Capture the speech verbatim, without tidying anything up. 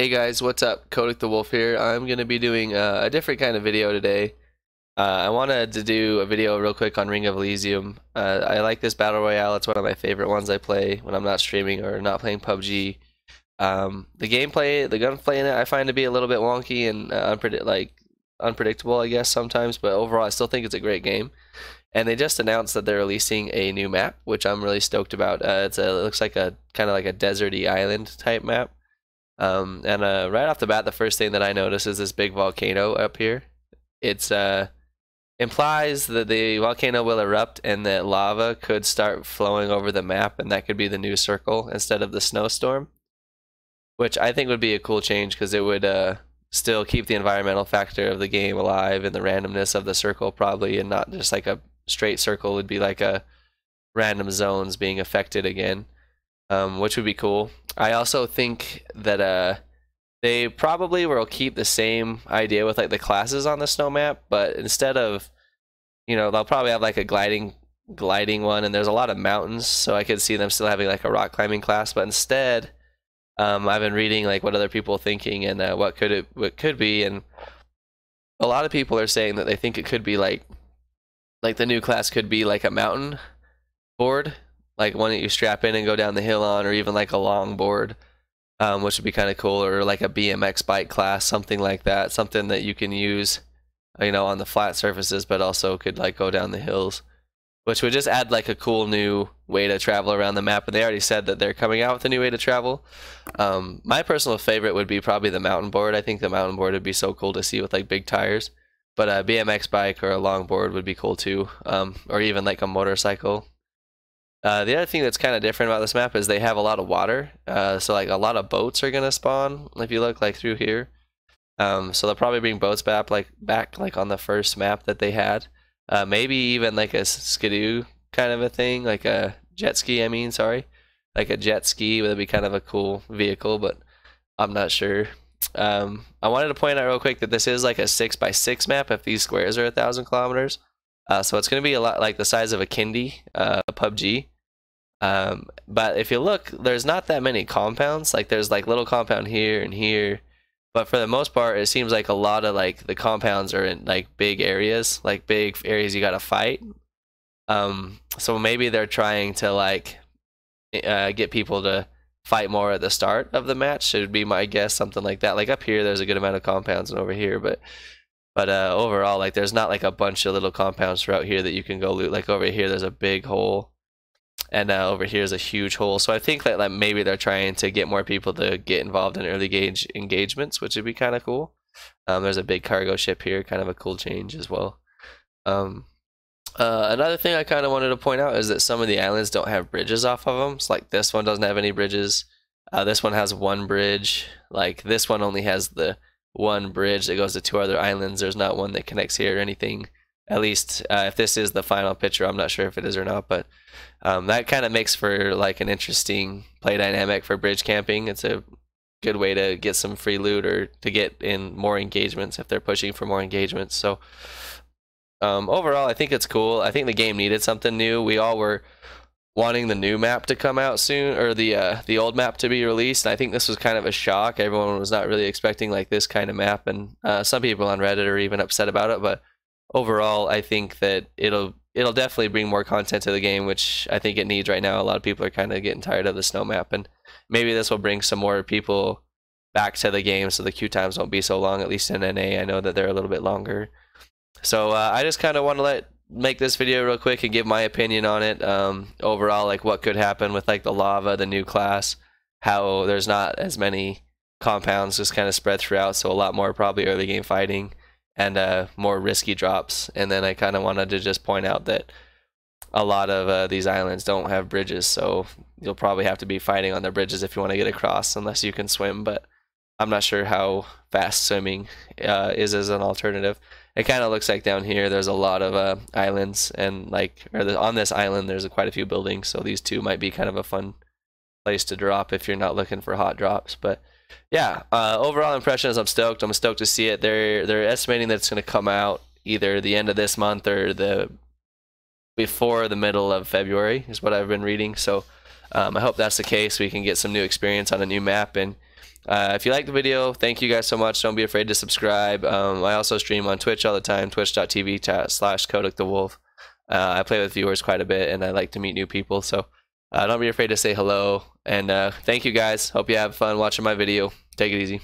Hey guys, what's up? Kodic the Wolf here. I'm going to be doing uh, a different kind of video today. Uh, I wanted to do a video real quick on Ring of Elysium. Uh, I like this Battle Royale. It's one of my favorite ones I play when I'm not streaming or not playing P U B G. Um, the gameplay, the gunplay in it, I find to be a little bit wonky and uh, unpredict like unpredictable, I guess, sometimes. But overall, I still think it's a great game. And they just announced that they're releasing a new map, which I'm really stoked about. Uh, it's a, it looks like a kind of like a deserty island type map. Um, and uh, right off the bat, the first thing that I notice is this big volcano up here. It's uh, implies that the volcano will erupt and that lava could start flowing over the map, and that could be the new circle instead of the snowstorm, which I think would be a cool change because it would uh, still keep the environmental factor of the game alive and the randomness of the circle probably, and not just like a straight circle. It would be like a random zones being affected again. Um, which would be cool. I also think that uh, they probably will keep the same idea with like the classes on the snow map, but instead of, you know, they'll probably have like a gliding gliding one, and there's a lot of mountains, so I could see them still having like a rock climbing class. But instead, um, I've been reading like what other people are thinking and uh, what could it what could be, and a lot of people are saying that they think it could be like like the new class could be like a mountain board. Like one that you strap in and go down the hill on, or even like a longboard, um, which would be kind of cool, or like a B M X bike class, something like that. Something that you can use, you know, on the flat surfaces, but also could like go down the hills, which would just add like a cool new way to travel around the map. And they already said that they're coming out with a new way to travel. Um, my personal favorite would be probably the mountain board. I think the mountain board would be so cool to see with like big tires, but a B M X bike or a longboard would be cool too, um, or even like a motorcycle. Uh, the other thing that's kind of different about this map is they have a lot of water, uh, so like a lot of boats are gonna spawn if you look like through here. Um, so they'll probably bring boats back, like back like on the first map that they had. Uh, maybe even like a skidoo kind of a thing, like a jet ski. I mean, sorry, like a jet ski would be kind of a cool vehicle, but I'm not sure. Um, I wanted to point out real quick that this is like a six by six map if these squares are a thousand kilometers. Uh, so it's going to be a lot like the size of a kindy, uh, P U B G. Um, but if you look, there's not that many compounds. Like there's like little compound here and here, but for the most part, it seems like a lot of like the compounds are in like big areas, like big areas you got to fight. Um, so maybe they're trying to like uh, get people to fight more at the start of the match. Should be my guess, something like that. Like up here, there's a good amount of compounds, and over here, but. But uh, overall, like there's not like a bunch of little compounds throughout here that you can go loot. Like over here, there's a big hole, and uh, over here is a huge hole. So I think that like maybe they're trying to get more people to get involved in early gauge engagements, which would be kind of cool. Um, there's a big cargo ship here, kind of a cool change as well. Um, uh, another thing I kind of wanted to point out is that some of the islands don't have bridges off of them. So like this one doesn't have any bridges. Uh, this one has one bridge. Like this one only has the one bridge that goes to two other islands. There's not one that connects here or anything, at least uh, if this is the final picture. I'm not sure if it is or not, but um, that kind of makes for like an interesting play dynamic for bridge camping. It's a good way to get some free loot or to get in more engagements if they're pushing for more engagements. So um, overall, I think it's cool. I think the game needed something new. We all were wanting the new map to come out soon, or the uh, the old map to be released. And I think this was kind of a shock. Everyone was not really expecting like this kind of map, and uh, some people on Reddit are even upset about it. But overall, I think that it'll it'll definitely bring more content to the game, which I think it needs right now. A lot of people are kind of getting tired of the snow map, and maybe this will bring some more people back to the game, so the queue times won't be so long. At least in N A, I know that they're a little bit longer. So uh, I just kind of want to let. make this video real quick and give my opinion on it. Um, overall, like what could happen with like the lava, the new class, how there's not as many compounds just kind of spread throughout, so a lot more probably early game fighting and uh, more risky drops. And then I kind of wanted to just point out that a lot of uh, these islands don't have bridges, so you'll probably have to be fighting on the bridges if you want to get across, unless you can swim. But I'm not sure how fast swimming uh, is as an alternative. It kind of looks like down here there's a lot of uh, islands, and like or the, on this island there's quite a few buildings, so these two might be kind of a fun place to drop if you're not looking for hot drops. But yeah, uh, overall impression is I'm stoked. I'm stoked to see it. They're they're estimating that it's going to come out either the end of this month or the before the middle of February is what I've been reading. So um, I hope that's the case. We can get some new experience on a new map, and Uh, if you like the video, thank you guys so much. Don't be afraid to subscribe. Um, I also stream on Twitch all the time, twitch dot t v slash Kodic the Wolf. Uh, I play with viewers quite a bit, and I like to meet new people. So uh, don't be afraid to say hello. And uh, thank you guys. Hope you have fun watching my video. Take it easy.